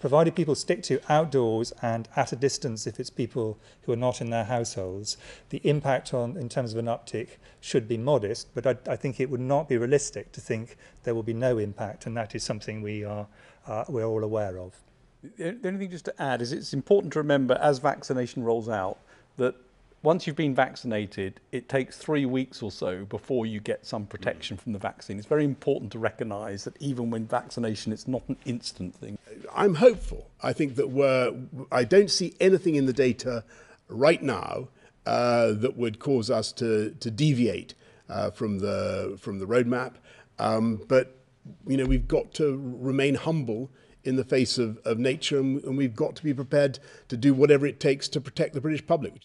provided people stick to outdoors and at a distance if it's people who are not in their households, the impact on, in terms of an uptick should be modest, but I think it would not be realistic to think there will be no impact, and that is something we are, we're all aware of. The only thing just to add is it's important to remember as vaccination rolls out that once you've been vaccinated, it takes 3 weeks or so before you get some protection from the vaccine. It's very important to recognise that even when vaccination, it's not an instant thing. I'm hopeful. I think that I don't see anything in the data right now that would cause us to deviate from the roadmap. But you know, we've got to remain humble in the face of nature, and we've got to be prepared to do whatever it takes to protect the British public.